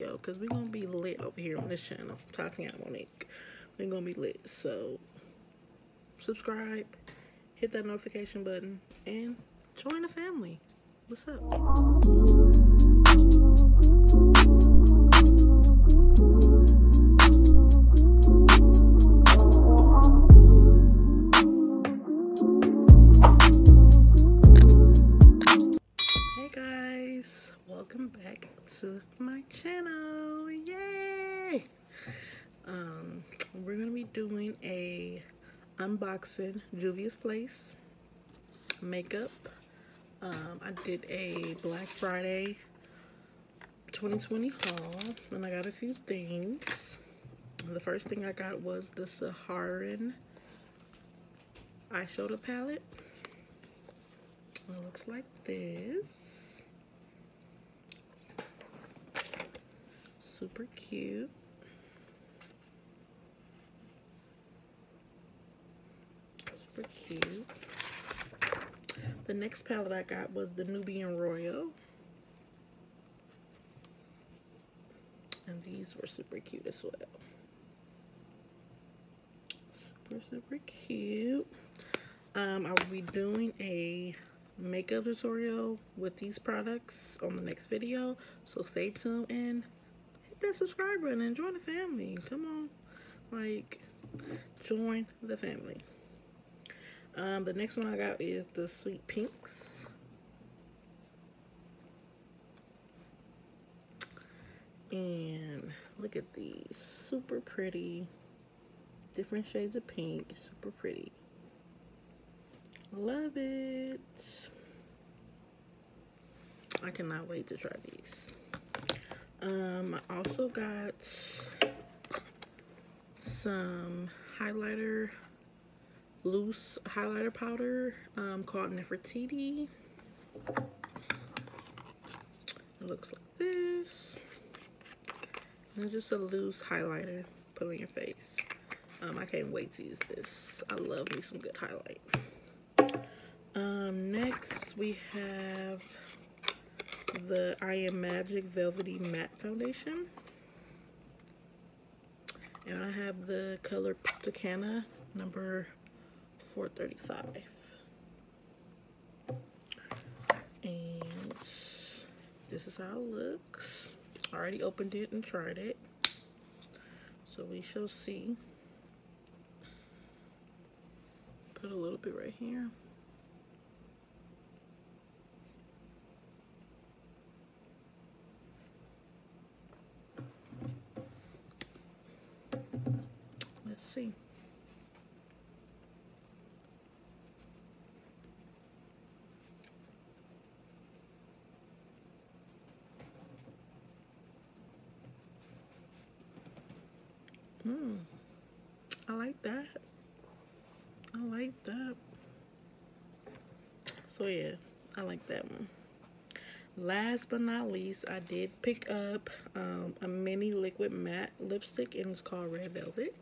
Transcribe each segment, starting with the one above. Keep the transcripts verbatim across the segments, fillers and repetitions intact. yo, because we're going to be lit over here on this channel, Tatiana Monique. We're going to be lit, so subscribe, hit that notification button, and join the family. What's up? To my channel, yay! Um, we're gonna be doing a unboxing Juvia's Place makeup. Um, I did a Black Friday twenty twenty haul, and I got a few things. The first thing I got was the Saharan eyeshadow palette. It looks like this. Super cute. Super cute. The next palette I got was the Nubian Royal. And these were super cute as well. Super, super cute. Um, I will be doing a makeup tutorial with these products on the next video. So stay tuned and that subscribe button and join the family. Come on, like, join the family. Um, the next one I got is the Sweet Pinks, and look at these, super pretty, different shades of pink, super pretty. Love it. I cannot wait to try these. Um, I also got some highlighter, loose highlighter powder um, called Nefertiti. It looks like this. And just a loose highlighter, put on your face. Um, I can't wait to use this. I love me some good highlight. Um, next we have the I Am Magic Velvety Matte Foundation, and I have the color Ptacana number four thirty-five, and this is how it looks. I already opened it and tried it, so we shall see. Put a little bit right here. See. Mm. I like that. I like that. So yeah, I like that one. Last but not least, I did pick up um, a mini liquid matte lipstick, and it's called Red Velvet.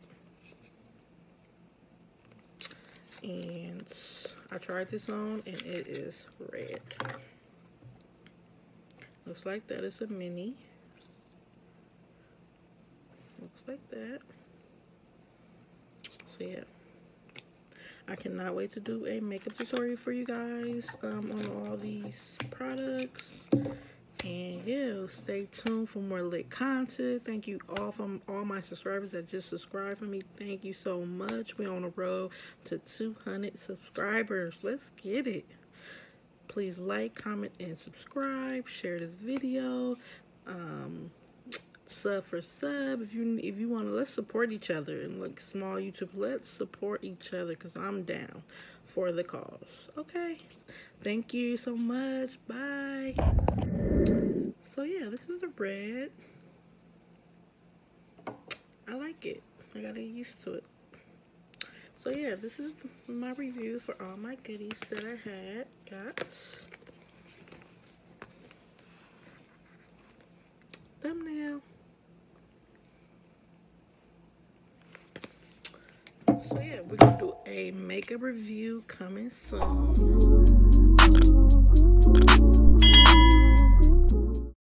And I tried this on, and it is red. Looks like that is a mini. Looks like that. So yeah, I cannot wait to do a makeup tutorial for you guys um, on all these products. And yeah, stay tuned for more lit content. Thank you all from all my subscribers that just subscribed for me. Thank you so much. We're on the road to two hundred subscribers. Let's get it. Please like, comment, and subscribe. Share this video. Um, sub for sub. If you if you want to, let's support each other. And like small YouTube, let's support each other, because I'm down for the cause. Okay. Thank you so much. Bye. So yeah, this is the red. I like it. I gotta get used to it. So yeah, this is my review for all my goodies that I had got. Thumbnail. So yeah, we're gonna do a makeup review coming soon.